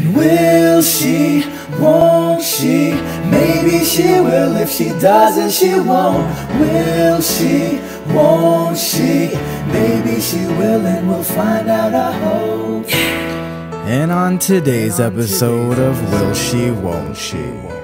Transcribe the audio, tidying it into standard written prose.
And will she, won't she? Maybe she will, if she doesn't she won't. Will she, won't she? Maybe she will, and we'll find out, I hope. And on today's episode of Will She, Won't She.